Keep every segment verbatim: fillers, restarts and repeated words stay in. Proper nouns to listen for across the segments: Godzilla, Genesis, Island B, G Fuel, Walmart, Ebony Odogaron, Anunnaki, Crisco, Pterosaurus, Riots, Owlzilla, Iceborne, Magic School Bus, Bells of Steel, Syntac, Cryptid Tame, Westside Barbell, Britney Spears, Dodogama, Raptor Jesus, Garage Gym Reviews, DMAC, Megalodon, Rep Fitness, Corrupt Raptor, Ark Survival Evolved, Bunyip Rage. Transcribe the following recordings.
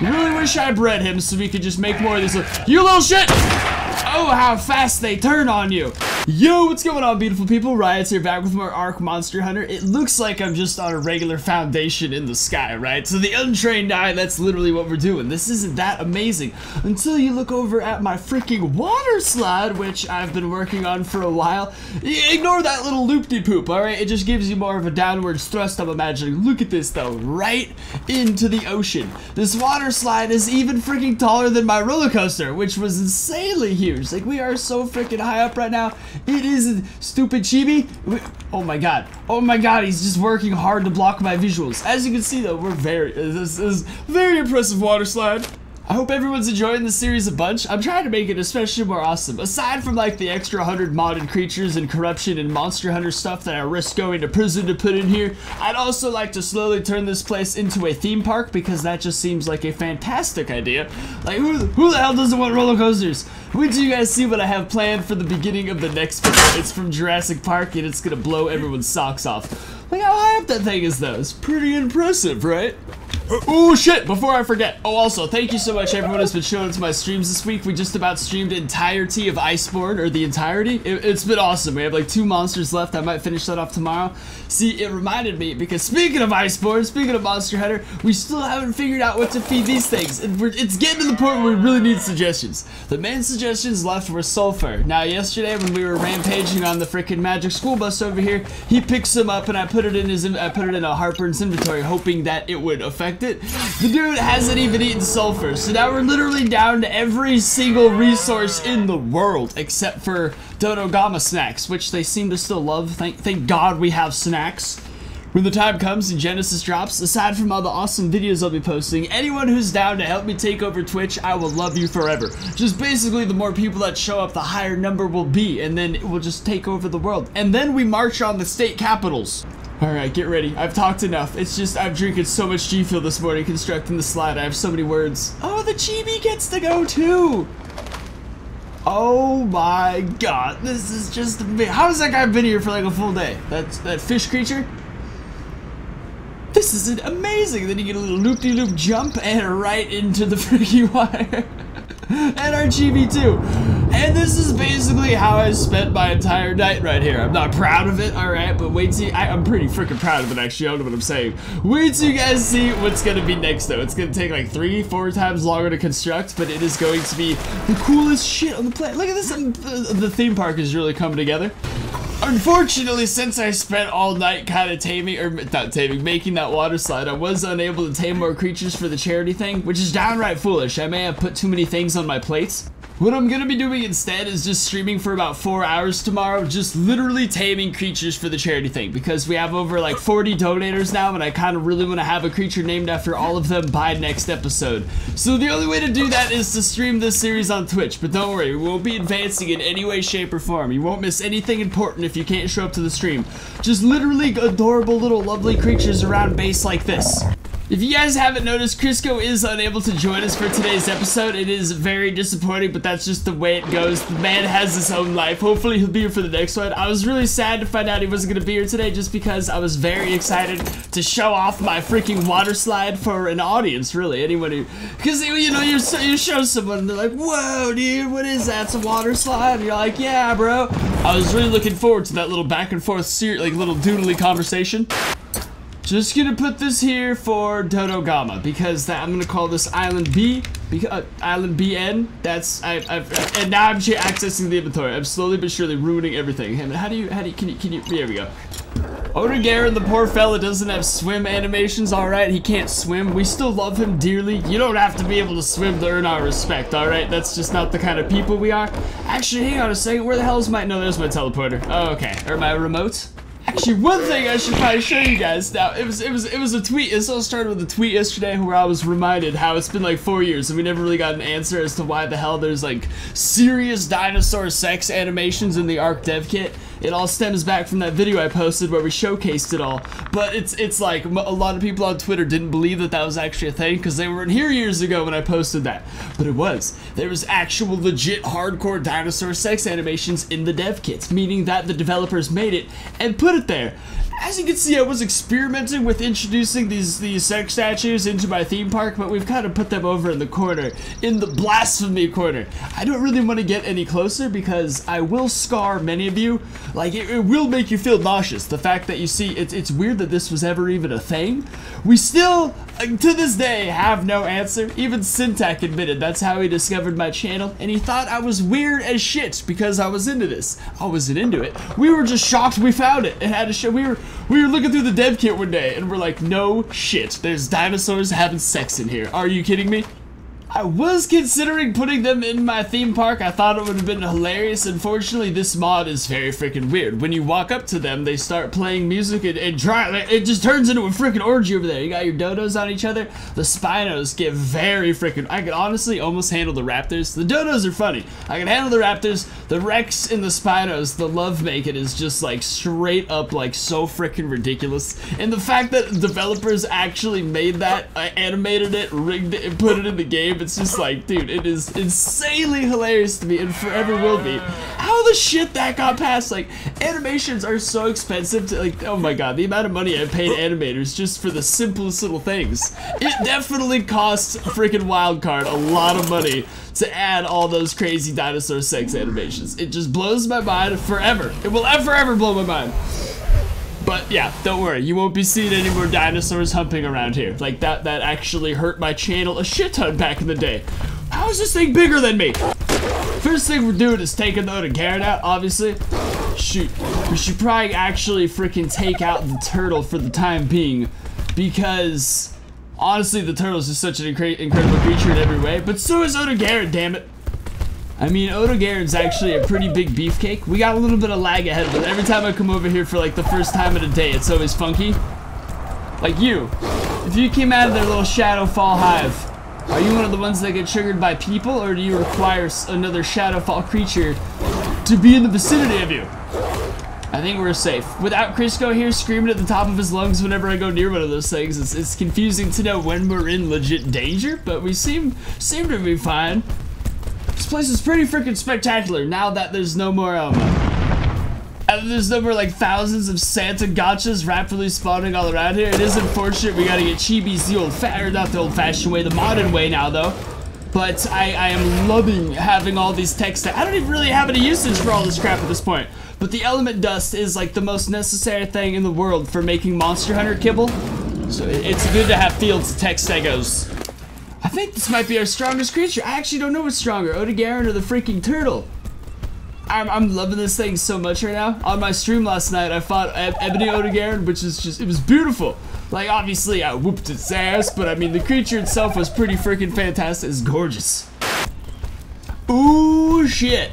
Really wish I bred him so we could just make more of this. You little shit! Oh, how fast they turn on you! Yo, what's going on, beautiful people? Riots here, back with more Ark Monster Hunter. It looks like I'm just on a regular foundation in the sky, right? So the untrained eye, that's literally what we're doing. This isn't that amazing. Until you look over at my freaking water slide, which I've been working on for a while. Ignore that little loop-de-poop, alright? It just gives you more of a downwards thrust, I'm imagining. Look at this, though. Right into the ocean. This water slide is even freaking taller than my roller coaster, which was insanely huge. Like, we are so freaking high up right now. It is stupid chibi. Oh my god. Oh my god, he's just working hard to block my visuals. As you can see though, we're very, this is very impressive water slide. I hope everyone's enjoying this series a bunch. I'm trying to make it especially more awesome. Aside from like the extra one hundred modded creatures and corruption and monster hunter stuff that I risk going to prison to put in here, I'd also like to slowly turn this place into a theme park because that just seems like a fantastic idea. Like, who, who the hell doesn't want roller coasters? Wait till you guys see what I have planned for the beginning of the next video. It's from Jurassic Park and it's gonna blow everyone's socks off. Look how high up that thing is though. It's pretty impressive, right? Oh shit, before I forget. Oh, also, thank you so much everyone who's been showing up to my streams this week. We just about streamed the entirety of Iceborne, or the entirety. It, it's been awesome. We have like two monsters left. I might finish that off tomorrow. See, it reminded me, because speaking of Iceborne, speaking of Monster Hunter, we still haven't figured out what to feed these things. And we're, it's getting to the point where we really need suggestions. The main suggestions left were sulfur. Now, yesterday when we were rampaging on the freaking Magic School Bus over here, he picks them up and I put it in his, I put it in a Harper's inventory, hoping that it would affect it. The dude hasn't even eaten sulfur, so now we're literally down to every single resource in the world except for Dodogama snacks, which they seem to still love. Thank, thank God we have snacks. When the time comes and Genesis drops, aside from all the awesome videos I'll be posting, anyone who's down to help me take over Twitch, I will love you forever. Just basically, the more people that show up, the higher number will be, and then we'll just take over the world. And then we march on the state capitals. Alright, get ready. I've talked enough. It's just I'm drinking so much G Fuel this morning constructing the slide. I have so many words. Oh, the chibi gets to go too! Oh my god, this is just amazing. How has that guy been here for like a full day? That, that fish creature? This is amazing. Then you get a little loop-de-loop jump and right into the freaky water. And our chibi too. And this is basically how I spent my entire night right here. I'm not proud of it, alright, but wait till you, I, I'm pretty freaking proud of it actually, I don't know what I'm saying. Wait till you guys see what's gonna be next though. It's gonna take like three, four times longer to construct, but it is going to be the coolest shit on the planet. Look at this, the theme park is really coming together. Unfortunately, since I spent all night kind of taming, or not taming, making that water slide, I was unable to tame more creatures for the charity thing, which is downright foolish. I may have put too many things on my plates. What I'm gonna be doing instead is just streaming for about four hours tomorrow, just literally taming creatures for the charity thing, because we have over like forty donators now, and I kind of really want to have a creature named after all of them by next episode. So the only way to do that is to stream this series on Twitch, but don't worry, we won't be advancing in any way, shape, or form. You won't miss anything important if you can't show up to the stream. Just literally adorable little lovely creatures around base like this. If you guys haven't noticed, Crisco is unable to join us for today's episode. It is very disappointing, but that's just the way it goes. The man has his own life. Hopefully he'll be here for the next one. I was really sad to find out he wasn't gonna be here today just because I was very excited to show off my freaking water slide for an audience, really. Anyone who, because you know, you show someone and they're like, whoa, dude, what is that? It's a water slide. And you're like, yeah, bro. I was really looking forward to that little back and forth, like little doodly conversation. Just gonna put this here for Dodogama because that, I'm gonna call this Island B, because uh, Island B N. That's I, I've and now I'm accessing the inventory. I'm slowly but surely ruining everything. Hey, man, how do you how do you can you can you? Here we go. Odogaron, the poor fella, doesn't have swim animations, alright? He can't swim. We still love him dearly. You don't have to be able to swim to earn our respect, alright? That's just not the kind of people we are. Actually, hang on a second. Where the hell is my... No, there's my teleporter. Oh, okay. Or my remote. Actually, one thing I should probably show you guys now, it was it was it was a tweet. It all started with a tweet yesterday where I was reminded how it's been like four years and we never really got an answer as to why the hell there's like serious dinosaur sex animations in the Ark dev kit. It all stems back from that video I posted where we showcased it all, but it's it's like a lot of people on Twitter didn't believe that that was actually a thing because they weren't here years ago when I posted that, but it was. There was actual legit hardcore dinosaur sex animations in the dev kits, meaning that the developers made it and put it there. As you can see, I was experimenting with introducing these, these sex statues into my theme park, but we've kind of put them over in the corner, in the blasphemy corner. I don't really want to get any closer because I will scar many of you. Like, it, it will make you feel nauseous. The fact that you see, it, it's weird that this was ever even a thing. We still, to this day, have no answer. Even Syntac admitted that's how he discovered my channel, and he thought I was weird as shit because I was into this. I wasn't into it. We were just shocked we found it and had to show. We were we were looking through the dev kit one day and we're like, no shit, there's dinosaurs having sex in here. Are you kidding me? I was considering putting them in my theme park. I thought it would have been hilarious. Unfortunately, this mod is very freaking weird. When you walk up to them, they start playing music and, and try, like, it just turns into a freaking orgy over there. You got your dodos on each other. The spinos get very freaking... I can honestly almost handle the raptors. The dodos are funny. I can handle the raptors. The rex and the spinos, the lovemaking is just like straight up like so freaking ridiculous. And the fact that developers actually made that, uh, animated it, rigged it, and put it in the game, it's just like, dude, it is insanely hilarious to me and forever will be. How the shit that got past, like, animations are so expensive to, like, oh my god, the amount of money I paid animators just for the simplest little things. It definitely costs freaking Wildcard a lot of money to add all those crazy dinosaur sex animations. It just blows my mind forever. It will ever, ever blow my mind. But yeah, don't worry, you won't be seeing any more dinosaurs humping around here. Like, that that actually hurt my channel a shit ton back in the day. How is this thing bigger than me? First thing we're doing is taking the Odogaron out, obviously. Shoot, we should probably actually freaking take out the turtle for the time being, because honestly, the turtle is just such an incre incredible creature in every way, but so is Odogaron, damn it. I mean, Odogaron's actually a pretty big beefcake. We got a little bit of lag ahead, but every time I come over here for like the first time of the day, it's always funky. Like you. If you came out of their little Shadowfall hive, are you one of the ones that get triggered by people, or do you require another Shadowfall creature to be in the vicinity of you? I think we're safe. Without Crisco here screaming at the top of his lungs whenever I go near one of those things, it's, it's confusing to know when we're in legit danger, but we seem, seem to be fine. This place is pretty freaking spectacular now that there's no more, um, there's no more, like, thousands of Santa gotchas rapidly spawning all around here. It is unfortunate we gotta get chibis the old fa- or not the old-fashioned way, the modern way now, though. But I, I am loving having all these text. I don't even really have any usage for all this crap at this point. But the element dust is, like, the most necessary thing in the world for making Monster Hunter kibble. So it's good to have fields of text egos. I think this might be our strongest creature. I actually don't know what's stronger, Odogaron or the freaking turtle. I'm, I'm loving this thing so much right now. On my stream last night, I fought e Ebony Odogaron, which is just, it was beautiful. Like, obviously, I whooped its ass, but I mean, the creature itself was pretty freaking fantastic. It's gorgeous. Ooh, shit.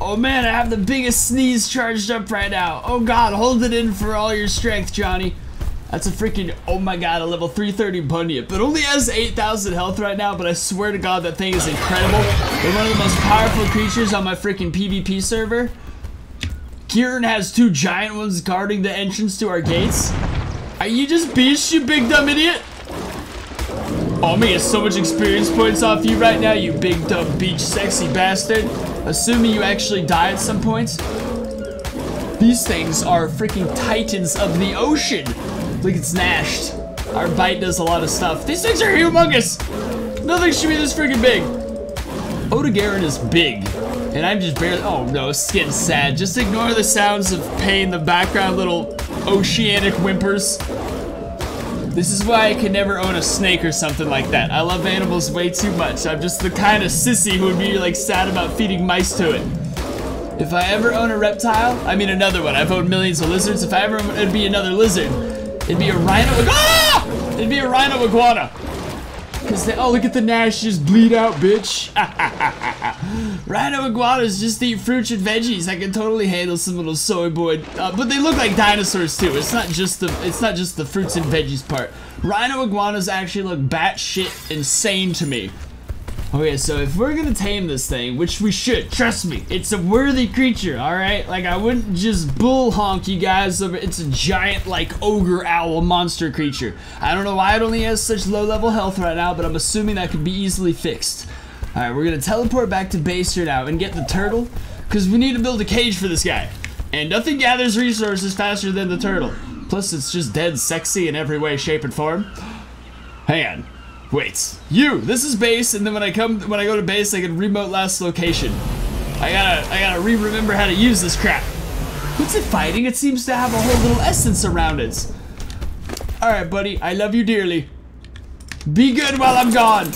Oh man, I have the biggest sneeze charged up right now. Oh god, hold it in for all your strength, Johnny. That's a freaking, oh my god, a level three thirty Bunyip. It only has eight thousand health right now, but I swear to god that thing is incredible. They're one of the most powerful creatures on my freaking PvP server. Kieran has two giant ones guarding the entrance to our gates. Are you just beast, you big dumb idiot? Oh, I'm gonna get so much experience points off you right now, you big dumb beach sexy bastard. Assuming you actually die at some point. These things are freaking titans of the ocean. Look, it's gnashed. Our bite does a lot of stuff. These things are humongous! Nothing should be this freaking big. Odogaron is big. And I'm just barely- oh no, skin's sad. Just ignore the sounds of pain in the background, little oceanic whimpers. This is why I can never own a snake or something like that. I love animals way too much. I'm just the kind of sissy who would be like sad about feeding mice to it. If I ever own a reptile, I mean another one. I've owned millions of lizards. If I ever owned, it'd be another lizard. It'd be a rhino. Ah! It'd be a rhino iguana. Cause they, oh, look at the gnash just bleed out, bitch. Rhino iguanas just eat fruits and veggies. I can totally handle some little soy boy. Uh, but they look like dinosaurs too. It's not just the it's not just the fruits and veggies part. Rhino iguanas actually look batshit insane to me. Okay, so if we're gonna tame this thing, which we should, trust me, it's a worthy creature, alright? Like, I wouldn't just bull honk you guys over, it's a giant, like, ogre owl monster creature. I don't know why it only has such low-level health right now, but I'm assuming that could be easily fixed. Alright, we're gonna teleport back to base here now and get the turtle, because we need to build a cage for this guy. And nothing gathers resources faster than the turtle. Plus, it's just dead sexy in every way, shape, and form. Hang on. Wait. You! This is base, and then when I come, when I go to base, I can remote last location. I gotta, I gotta re-remember how to use this crap. What's it fighting? It seems to have a whole little essence around it. Alright, buddy. I love you dearly. Be good while I'm gone.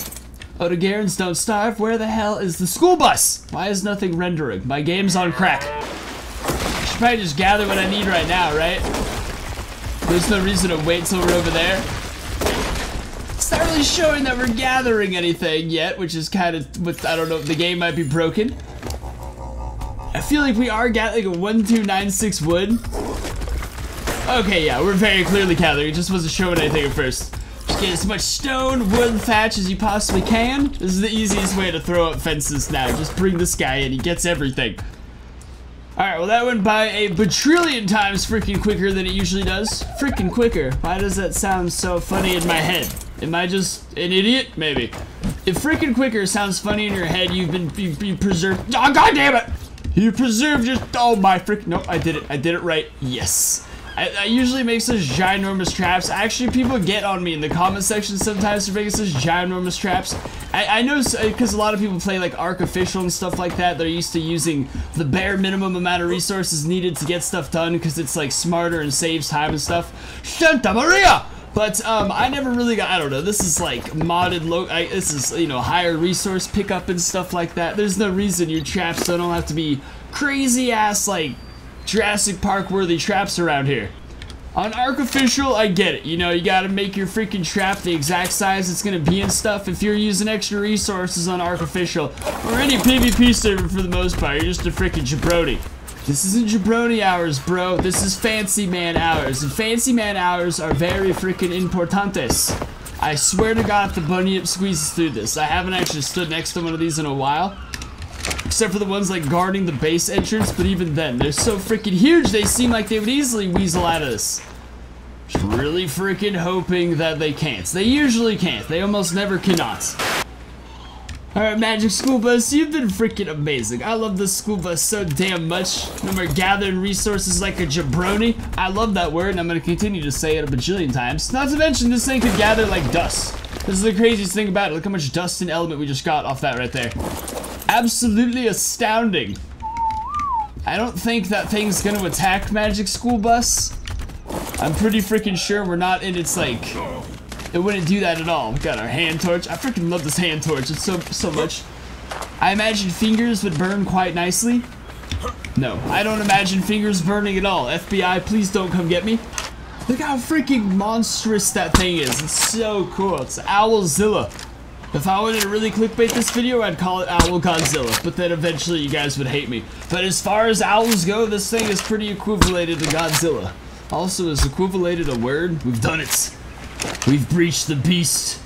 Odogarons don't starve. Where the hell is the school bus? Why is nothing rendering? My game's on crack. I should probably just gather what I need right now, right? There's no reason to wait till we're over there. It's not really showing that we're gathering anything yet, which is kind of, I don't know, the game might be broken. I feel like we are gathering like a one two nine six wood. Okay, yeah, we're very clearly gathering. It just wasn't showing anything at first. Just get as much stone, wood, and thatch as you possibly can. This is the easiest way to throw up fences now. Just bring this guy in, he gets everything. Alright, well that went by a batrillion times freaking quicker than it usually does. Freaking quicker. Why does that sound so funny in my head? Am I just an idiot? Maybe. If freaking quicker sounds funny in your head, you've been you, you preserved. Oh, God damn it! You preserved your. Oh my freak! Nope, I did it. I did it right. Yes. I, I usually make such ginormous traps. Actually, people get on me in the comment section sometimes for making such ginormous traps. I, I know because a lot of people play like Ark Official and stuff like that. They're used to using the bare minimum amount of resources needed to get stuff done because it's like smarter and saves time and stuff. Santa Maria! But um, I never really got. I don't know. This is like modded. Lo I, this is you know higher resource pickup and stuff like that. There's no reason your traps don't have to be crazy ass like. Jurassic Park worthy traps around here. On Ark Official, I get it. You know, you gotta make your freaking trap the exact size it's gonna be and stuff. If you're using extra resources on Ark Official, or any PvP server for the most part, you're just a freaking jabroni. This isn't jabroni hours, bro. This is fancy man hours. And fancy man hours are very freaking importantes. I swear to God, if the Bunyip squeezes through this. I haven't actually stood next to one of these in a while. Except for the ones like guarding the base entrance, but even then, they're so freaking huge they seem like they would easily weasel out of this. Just really freaking hoping that they can't. They usually can't. They almost never cannot. Alright, Magic School Bus, you've been freaking amazing. I love this school bus so damn much. Remember, gathering resources like a jabroni. I love that word, and I'm going to continue to say it a bajillion times. Not to mention, this thing could gather like dust. This is the craziest thing about it. Look how much dust and element we just got off that right there. Absolutely astounding. I don't think that thing's gonna attack Magic School Bus. I'm pretty freaking sure we're not in its like. It wouldn't do that at all. We got our hand torch. I freaking love this hand torch. It's so so much. I imagine fingers would burn quite nicely. No, I don't imagine fingers burning at all. F B I, please don't come get me. Look how freaking monstrous that thing is. It's so cool. It's Owlzilla. If I wanted to really clickbait this video, I'd call it Owl Godzilla, but then eventually you guys would hate me. But as far as owls go, this thing is pretty equivalated to Godzilla. Also, is equivalated a word? We've done it. We've breached the beast.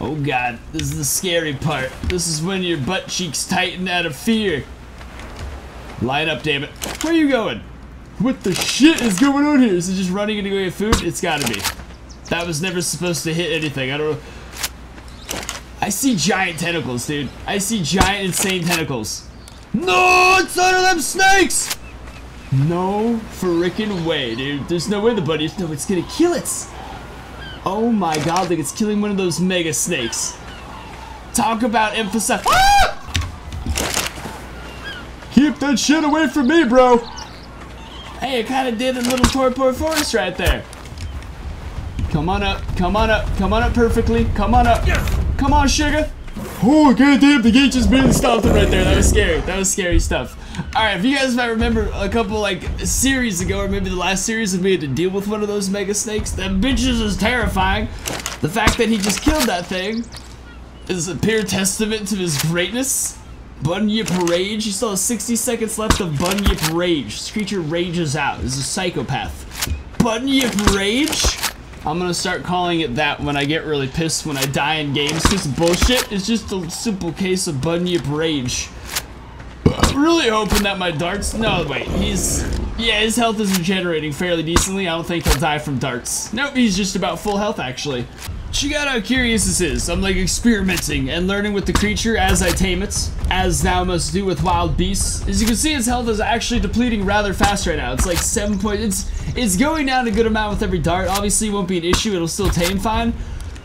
Oh God, this is the scary part. This is when your butt cheeks tighten out of fear. Line up, damn it. Where are you going? What the shit is going on here? Is it just running into get food? It's gotta be. That was never supposed to hit anything. I don't know. I see giant tentacles, dude. I see giant, insane tentacles. No, it's none of them snakes! No frickin' way, dude. There's no way the buddy. No, it's gonna kill it. Oh my God, like it's killing one of those mega snakes. Talk about emphasize. Ah! Keep that shit away from me, bro. Hey, it kind of did a little torpor forest right there. Come on up, come on up, come on up perfectly. Come on up. Yes. Come on, sugar. Oh, goddamn, the gate just barely stopped it right there. That was scary. That was scary stuff. Alright, if you guys might remember a couple, like, series ago, or maybe the last series, we had to deal with one of those mega snakes. That bitch is terrifying. The fact that he just killed that thing is a pure testament to his greatness. Bunyip Rage. You still have sixty seconds left of Bunyip Rage. This creature rages out. This is a psychopath. Bunyip Rage? I'm gonna start calling it that when I get really pissed when I die in games. This bullshit is just a simple case of Bunyip Rage. I'm really hoping that my darts. No, wait, he's. Yeah, his health is regenerating fairly decently. I don't think he'll die from darts. Nope, he's just about full health actually. check out how curious this is. I'm like experimenting and learning with the creature as I tame it, as thou must do with wild beasts. As you can see, its health is actually depleting rather fast right now. It's like seven point. It's it's going down a good amount with every dart. Obviously, it won't be an issue. It'll still tame fine,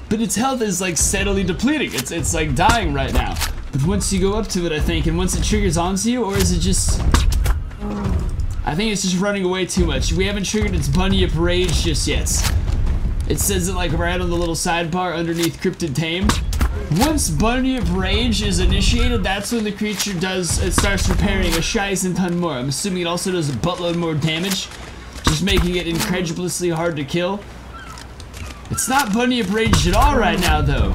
but its health is like steadily depleting. It's it's like dying right now. But once you go up to it, I think, and once it triggers onto you, or is it just? I think it's just running away too much. We haven't triggered its Bunyip Rage just yet. It says it like right on the little sidebar underneath Cryptid Tame. Once Bunyip Rage is initiated, that's when the creature does, it starts preparing a shizen ton more. I'm assuming it also does a buttload more damage, just making it incredulously hard to kill. It's not Bunyip Raged at all right now though.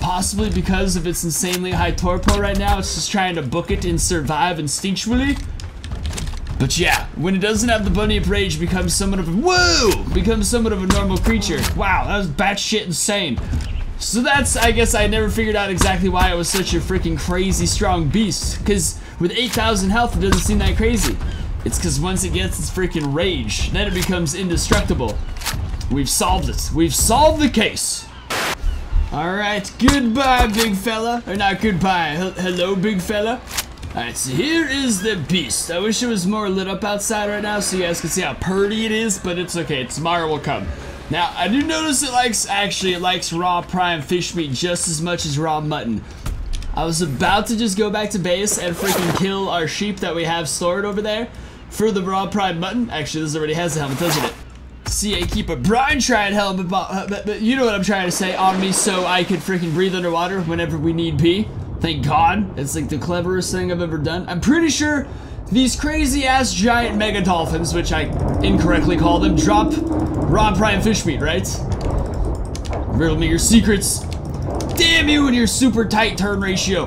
Possibly because of its insanely high torpor right now, it's just trying to book it and survive instinctually. But yeah, when it doesn't have the Bunyip Rage, becomes somewhat of a whoa, becomes somewhat of a normal creature. Wow, that was batshit insane. So that's, I guess I never figured out exactly why it was such a freaking crazy strong beast. Because with eight thousand health, it doesn't seem that crazy. It's because once it gets its freaking rage, then it becomes indestructible. We've solved it. We've solved the case. All right, goodbye, big fella. Or not goodbye. He- hello, big fella. Alright, so here is the beast. I wish it was more lit up outside right now so you guys can see how purdy it is, but it's okay. Tomorrow will come. Now, I do notice it likes, actually, it likes raw prime fish meat just as much as raw mutton. I was about to just go back to base and freaking kill our sheep that we have stored over there for the raw prime mutton. Actually, this already has the helmet, doesn't it? See, I keep a brine tried helmet, but, but you know what I'm trying to say, on me so I can freaking breathe underwater whenever we need be. Thank God. It's like the cleverest thing I've ever done. I'm pretty sure these crazy-ass giant mega dolphins, which I incorrectly call them, drop raw prime fish meat, right? Riddle me your secrets. Damn you and your super tight turn ratio.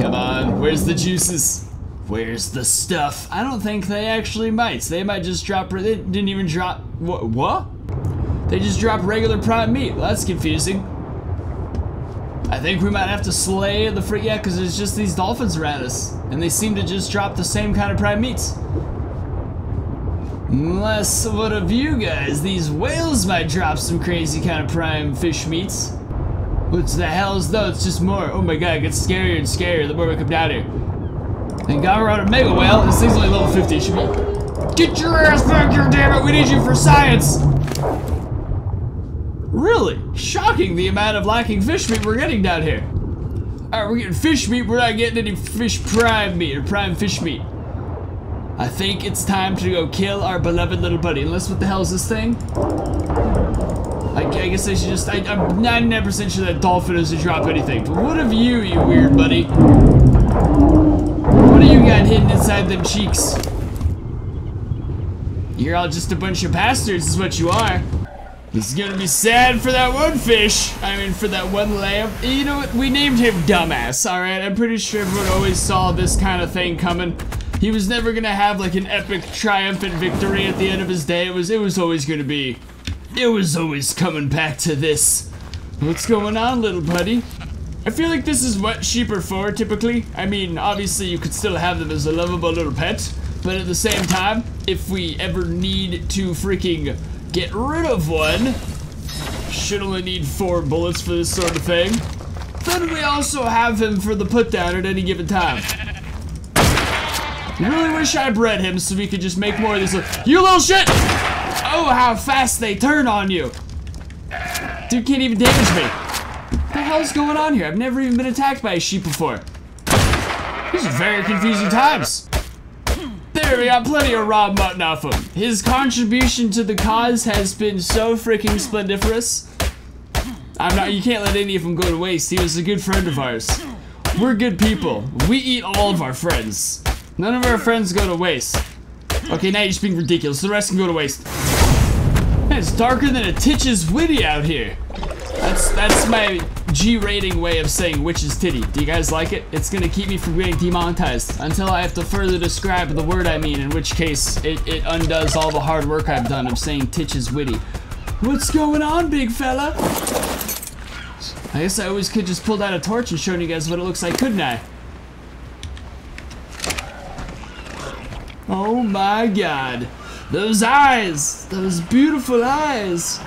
Come on, where's the juices? Where's the stuff? I don't think they actually might. They might just drop, they didn't even drop, wh what? They just dropped regular prime meat. Well, that's confusing. I think we might have to slay the freak, yeah, because there's just these dolphins around us. And they seem to just drop the same kind of prime meats. Unless, what of you guys? These whales might drop some crazy kind of prime fish meats. What the hell is though? It's just more. Oh my god, it gets scarier and scarier the more we come down here. Thank God we're on a mega whale. This thing's only level fifty. It should be. Get your ass back here, damn it! We need you for science! Really shocking the amount of lacking fish meat we're getting down here. Alright, we're getting fish meat, we're not getting any fish prime meat or prime fish meat. I think it's time to go kill our beloved little buddy. Unless, what the hell is this thing? I, I guess I should just, I, I'm ninety-nine percent sure that dolphin doesn't drop anything. But what of you, you weird buddy? What do you got hidden inside them cheeks? You're all just a bunch of bastards is what you are. This is gonna be sad for that one fish. I mean, for that one lamb. You know what? We named him Dumbass, alright? I'm pretty sure everyone always saw this kind of thing coming. He was never gonna have, like, an epic, triumphant victory at the end of his day. It was, it was always gonna be... It was always coming back to this. What's going on, little buddy? I feel like this is what sheep are for, typically. I mean, obviously, you could still have them as a lovable little pet. But at the same time, if we ever need to freaking... get rid of one. Should only need four bullets for this sort of thing. Then we also have him for the put down at any given time. I really wish I bred him so we could just make more of this. You little shit! Oh, how fast they turn on you. Dude can't even damage me. What the hell's going on here? I've never even been attacked by a sheep before. These are very confusing times. There, we got plenty of raw mutton off him. His contribution to the cause has been so freaking splendiferous. I'm not, you can't let any of them go to waste. He was a good friend of ours. We're good people. We eat all of our friends. None of our friends go to waste. Okay, now you're just being ridiculous. The rest can go to waste. Man, it's darker than a titch's witty out here. That's, that's my G rating way of saying witch's titty. Do you guys like it? It's gonna keep me from getting demonetized until I have to further describe the word I mean, in which case it, it undoes all the hard work I've done of saying titch's witty. What's going on, big fella? I guess I always could just pull out a torch and show you guys what it looks like, couldn't I? Oh my god. Those eyes! Those beautiful eyes!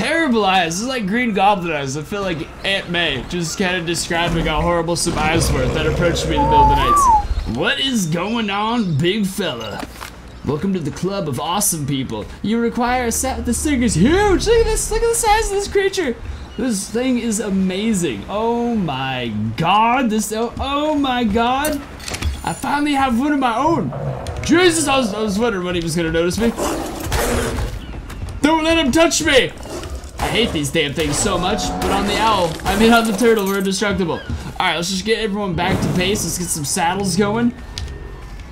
terrible eyes. This is like Green Goblin eyes. I feel like Aunt May just kind of describing a horrible some Iceworth that approached me in the middle of the night. What is going on, big fella? Welcome to the club of awesome people. You require a set with the singer's huge. Look at this. Look at the size of this creature. This thing is amazing. Oh my god. This. Oh, oh my god. I finally have one of my own. Jesus, I was, I was wondering when he was going to notice me. Don't let him touch me. I hate these damn things so much, but on the owl, I mean on the turtle, we're indestructible. Alright, let's just get everyone back to pace. Let's get some saddles going.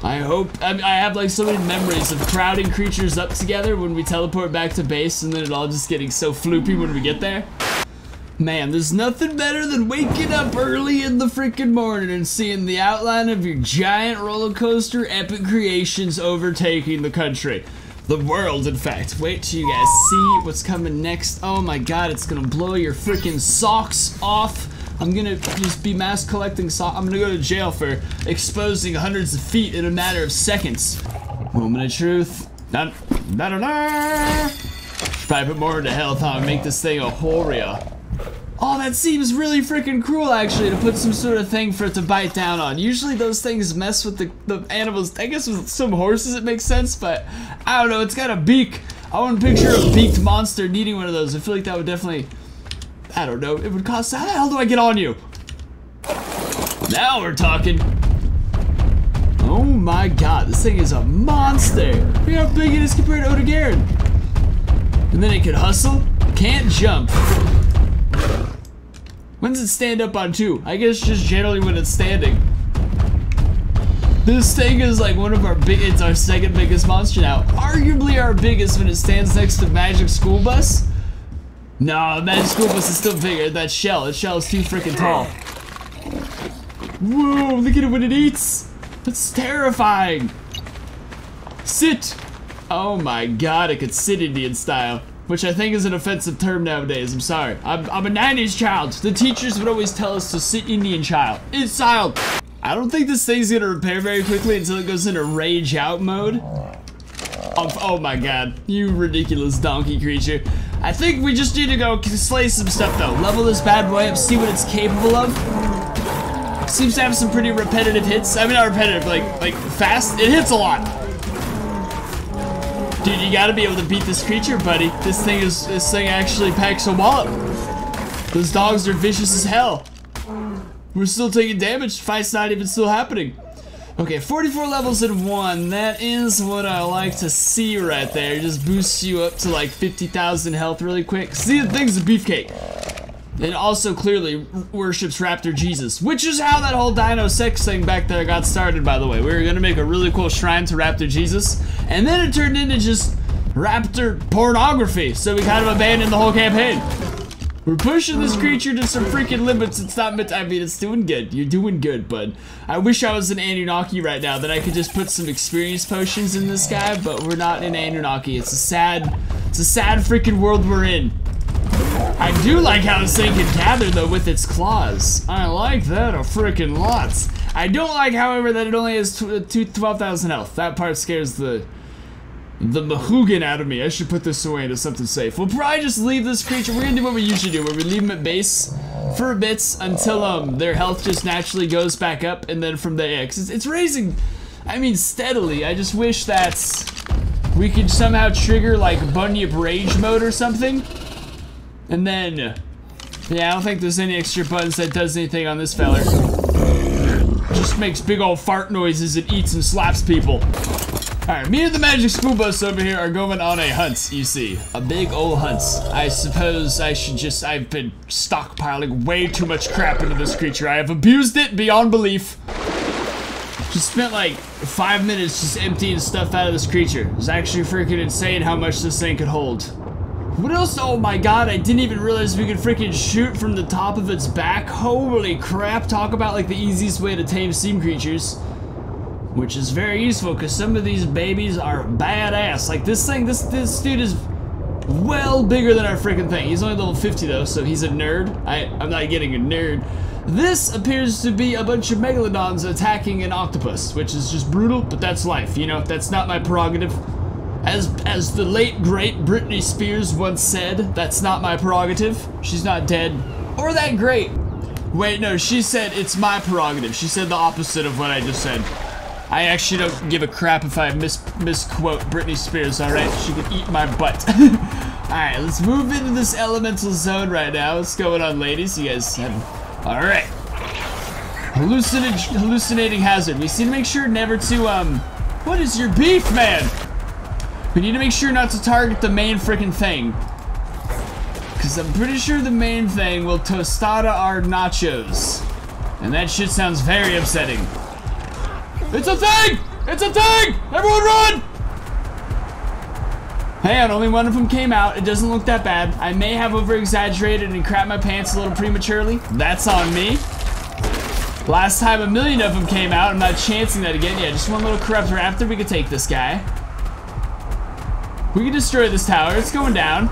I hope... I, I have like so many memories of crowding creatures up together when we teleport back to base and then it all just getting so floopy when we get there. Man, there's nothing better than waking up early in the freaking morning and seeing the outline of your giant roller coaster epic creations overtaking the country. The world, in fact. Wait till you guys see what's coming next. Oh my god, it's gonna blow your freaking socks off. I'm gonna just be mass collecting socks. I'm gonna go to jail for exposing hundreds of feet in a matter of seconds. Moment of truth. Da da da da. Should probably put more into health, huh? Make this thing a horror. Oh, that seems really freaking cruel, actually, to put some sort of thing for it to bite down on. Usually those things mess with the, the animals. I guess with some horses it makes sense, but I don't know. It's got a beak. I wouldn't picture a beaked monster needing one of those. I feel like that would definitely... I don't know. It would cost... How the hell do I get on you? Now we're talking. Oh my god. This thing is a monster. Look how big it is compared to Odogaron. And then it can hustle. Can't jump. When does it stand up on two? I guess just generally when it's standing. This thing is like one of our big... It's our second biggest monster now. Arguably our biggest when it stands next to Magic School Bus. No, Magic School Bus is still bigger. That shell. That shell is too freaking tall. Whoa, look at it when it eats. That's terrifying. Sit. Oh my god, it could sit Indian style. Which I think is an offensive term nowadays. I'm sorry. I'm, I'm a nineties child. The teachers would always tell us to sit Indian child. It's child. I don't think this thing's going to repair very quickly until it goes into rage out mode. Oh, oh my god. You ridiculous donkey creature. I think we just need to go slay some stuff though. Level this bad boy up. See what it's capable of. Seems to have some pretty repetitive hits. I mean not repetitive. Like, like fast. It hits a lot. Dude, you gotta be able to beat this creature, buddy. This thing is, this thing actually packs a wallop. Those dogs are vicious as hell. We're still taking damage. Fight's not even still happening. Okay, forty-four levels in one. That is what I like to see right there. It just boosts you up to like fifty thousand health really quick. See, the thing's a beefcake. And also clearly worships Raptor Jesus, which is how that whole dino sex thing back there got started, by the way. We were gonna make a really cool shrine to Raptor Jesus, and then it turned into just Raptor pornography, so we kind of abandoned the whole campaign. We're pushing this creature to some freaking limits. It's not meant to, I mean, it's doing good. You're doing good, bud. I wish I was an Anunnaki right now, that I could just put some experience potions in this guy, but we're not in Anunnaki. It's a sad, it's a sad freaking world we're in. I do like how this thing can gather, though, with its claws. I like that a freaking lot. I don't like, however, that it only has twelve thousand health. That part scares the the mahoogan out of me. I should put this away into something safe. We'll probably just leave this creature. We're going to do what we usually do, where we leave them at base for a bit until um their health just naturally goes back up, and then from there, yeah, it's, it's raising, I mean, steadily. I just wish that we could somehow trigger, like, Bunyip Rage mode or something. And then, yeah, I don't think there's any extra buttons that does anything on this feller. Just makes big old fart noises and eats and slaps people. Alright, me and the Magic School Bus over here are going on a hunt, you see. A big old hunt. I suppose I should just, I've been stockpiling way too much crap into this creature. I have abused it beyond belief. Just spent like five minutes just emptying stuff out of this creature. It's actually freaking insane how much this thing could hold. What else? Oh my god, I didn't even realize we could freaking shoot from the top of its back. Holy crap, talk about like the easiest way to tame steam creatures. Which is very useful because some of these babies are badass. Like this thing, this this dude is well bigger than our freaking thing. He's only level fifty though, so he's a nerd. I, I'm not getting a nerd. This appears to be a bunch of megalodons attacking an octopus, which is just brutal, but that's life. You know, that's not my prerogative. As, as the late, great Britney Spears once said, that's not my prerogative. She's not dead. Or that great. Wait, no, she said it's my prerogative. She said the opposite of what I just said. I actually don't give a crap if I mis misquote Britney Spears, alright? She can eat my butt. Alright, let's move into this elemental zone right now. What's going on, ladies? You guys have... Alright. Hallucin hallucinating hazard. We need to make sure never to, um... What is your beef, man? We need to make sure not to target the main freaking thing. Because I'm pretty sure the main thing will tostada our nachos. And that shit sounds very upsetting. It's a thing! It's a thing! Everyone run! Hey, on, only one of them came out. It doesn't look that bad. I may have over-exaggerated and crapped my pants a little prematurely. That's on me. Last time a million of them came out. I'm not chancing that again. Yeah, just one little corrupt raptor. We could take this guy. We can destroy this tower. It's going down.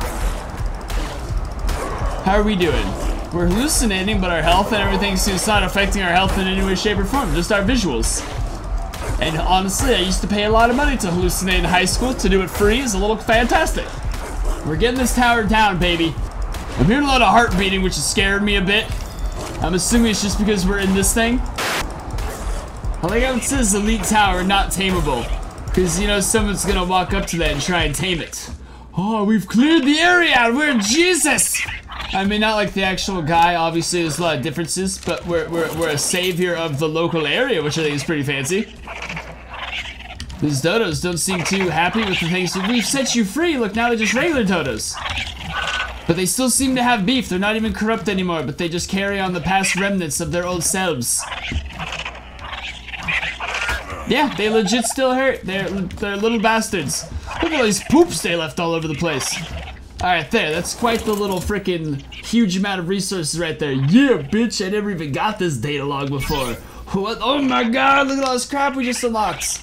How are we doing? We're hallucinating, but our health and everything seems not affecting our health in any way, shape, or form. Just our visuals. And honestly, I used to pay a lot of money to hallucinate in high school. To do it free is a little fantastic. We're getting this tower down, baby. I'm hearing a lot of heart beating, which has scared me a bit. I'm assuming it's just because we're in this thing. I like how it says elite tower, not tameable. Because, you know, someone's going to walk up to that and try and tame it. Oh, we've cleared the area out. We're Jesus. I mean, not like the actual guy. Obviously, there's a lot of differences, but we're, we're, we're a savior of the local area, which I think is pretty fancy. These dodos don't seem too happy with the things that we've set you free. Look, now they're just regular dodos. But they still seem to have beef. They're not even corrupt anymore, but they just carry on the past remnants of their old selves. Yeah, they legit still hurt. They're, they're little bastards. Look at all these poops they left all over the place. Alright, there. That's quite the little freaking huge amount of resources right there. Yeah, bitch. I never even got this data log before. What? Oh my god, look at all this crap we just unlocked.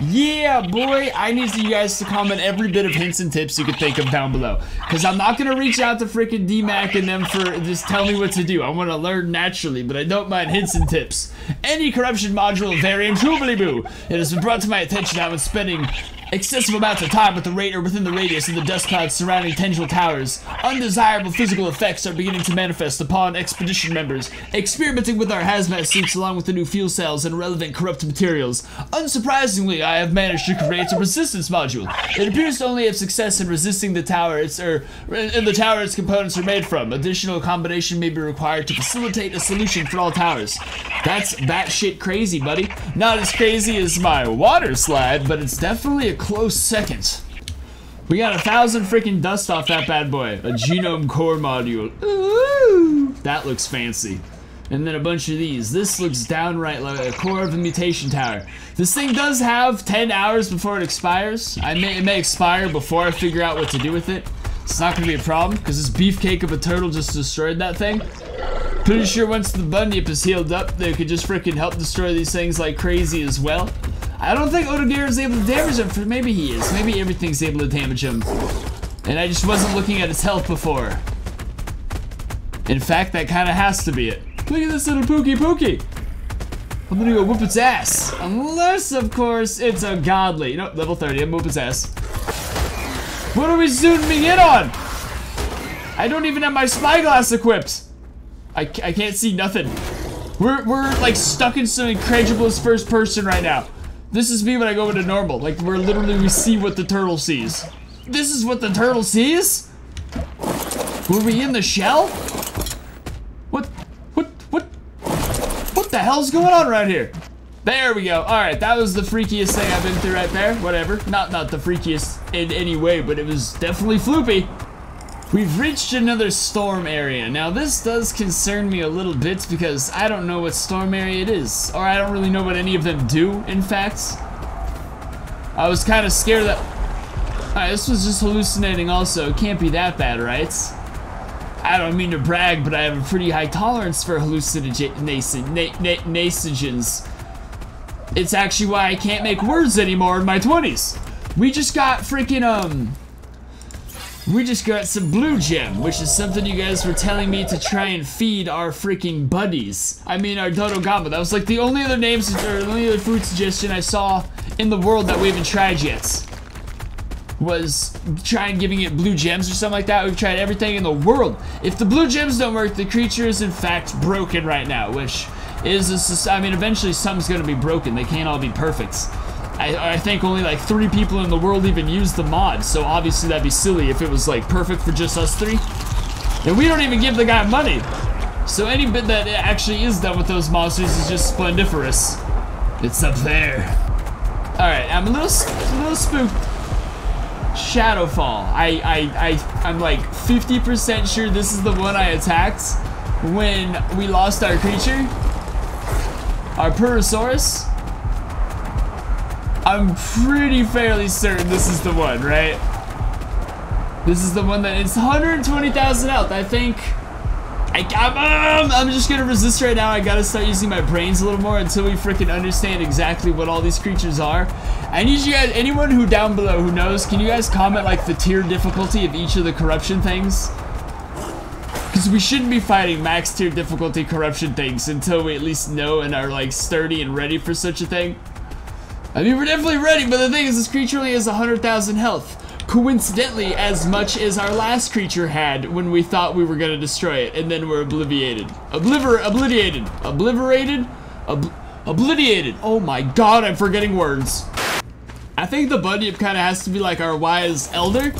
Yeah, boy. I need you guys to comment every bit of hints and tips you can think of down below. Because I'm not going to reach out to freaking D MAC and them for just tell me what to do. I want to learn naturally, but I don't mind hints and tips. Any corruption module variant, boo. It has been brought to my attention I've been spending excessive amounts of time at the rate or within the radius of the dust clouds surrounding tendril towers. Undesirable physical effects are beginning to manifest upon expedition members, experimenting with our hazmat suits along with the new fuel cells and relevant corrupt materials. Unsurprisingly, I have managed to create a resistance module. It appears to only have success in resisting the tower its or in the tower its components are made from. Additional combination may be required to facilitate a solution for all towers. That's batshit crazy, buddy. Not as crazy as my water slide, but it's definitely a close second. We got a thousand freaking dust off that bad boy. A genome core module. Ooh, that looks fancy. And then a bunch of these. This looks downright like a core of a mutation tower. This thing does have ten hours before it expires. I may, it may expire before I figure out what to do with it. It's not going to be a problem because this beefcake of a turtle just destroyed that thing. Pretty sure once the Bunyip is healed up, they could just freaking help destroy these things like crazy as well. I don't think Odogaron is able to damage him, for maybe he is. Maybe everything's able to damage him. And I just wasn't looking at his health before. In fact, that kind of has to be it. Look at this little pookie pookie. I'm gonna go whoop its ass. Unless, of course, it's a godly. No, level thirty, I'm whoop its ass. What are we zooming in on? I don't even have my spyglass equipped. I, I can't see nothing. We're, we're like stuck in some incredulous first person right now. This is me when I go into normal. Like, we're literally, we see what the turtle sees. This is what the turtle sees? Were we in the shell? What, what, what, what the hell's going on right here? There we go. All right, that was the freakiest thing I've been through right there. Whatever, not, not the freakiest in any way, but it was definitely floopy. We've reached another storm area. Now this does concern me a little bit because I don't know what storm area it is. Or I don't really know what any of them do, in fact. I was kind of scared that... Alright, this was just hallucinating also. It can't be that bad, right? I don't mean to brag, but I have a pretty high tolerance for hallucinogens. It's actually why I can't make words anymore in my twenties. We just got freaking, um... We just got some blue gem, which is something you guys were telling me to try and feed our freaking buddies. I mean, our Dodogamba. That was like the only other names or the only other food suggestion I saw in the world that we haven't tried yet. was trying giving it blue gems or something like that. We've tried everything in the world. If the blue gems don't work, the creature is in fact broken right now, which is a, I mean, eventually some's gonna be broken. They can't all be perfects. I, I think only like three people in the world even use the mod, so obviously that'd be silly if it was like perfect for just us three. And we don't even give the guy money. So any bit that actually is done with those monsters is just splendiferous. It's up there. All right, I'm a little, a little spooked. Shadowfall. I, I, I, I'm like fifty percent sure this is the one I attacked when we lost our creature, our Pterosaurus. I'm pretty fairly certain this is the one, right? This is the one that it's one hundred twenty thousand health. I think I, I'm, I'm just gonna resist right now. I gotta start using my brains a little more until we freaking understand exactly what all these creatures are. I need you guys, anyone who down below who knows, can you guys comment like the tier difficulty of each of the corruption things? Because we shouldn't be fighting max tier difficulty corruption things until we at least know and are like sturdy and ready for such a thing. I mean, we're definitely ready, but the thing is this creature only has one hundred thousand health. Coincidentally, as much as our last creature had when we thought we were gonna destroy it, and then we're obliviated. Obliver, obliterated, obliterated, Ob obliterated. Oh my God, I'm forgetting words. I think the Bunyip kind of has to be like our wise elder.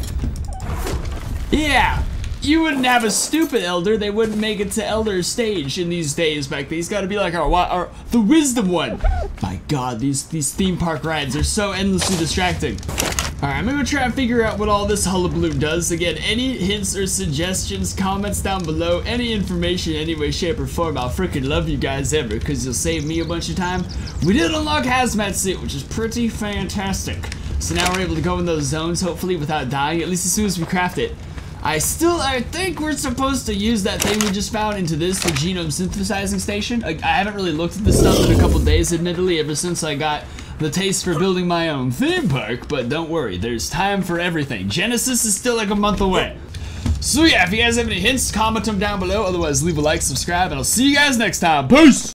Yeah, you wouldn't have a stupid elder. They wouldn't make it to elder stage in these days back then. He's got to be like our, our the wisdom one. My God, these these theme park rides are so endlessly distracting. All right, I'm gonna try and figure out what all this hullabaloo does. Again, any hints or suggestions, comments down below, any information, any way, shape, or form, I'll freaking love you guys ever, because you'll save me a bunch of time. We did unlock Hazmat Suit, which is pretty fantastic. So now we're able to go in those zones, hopefully, without dying, at least as soon as we craft it. I still, I think we're supposed to use that thing we just found into this, the genome synthesizing station. I, I haven't really looked at this stuff in a couple days, admittedly, ever since I got the taste for building my own theme park, but don't worry, there's time for everything. Genesis is still like a month away. So yeah, if you guys have any hints, comment them down below. Otherwise, leave a like, subscribe, and I'll see you guys next time. Peace!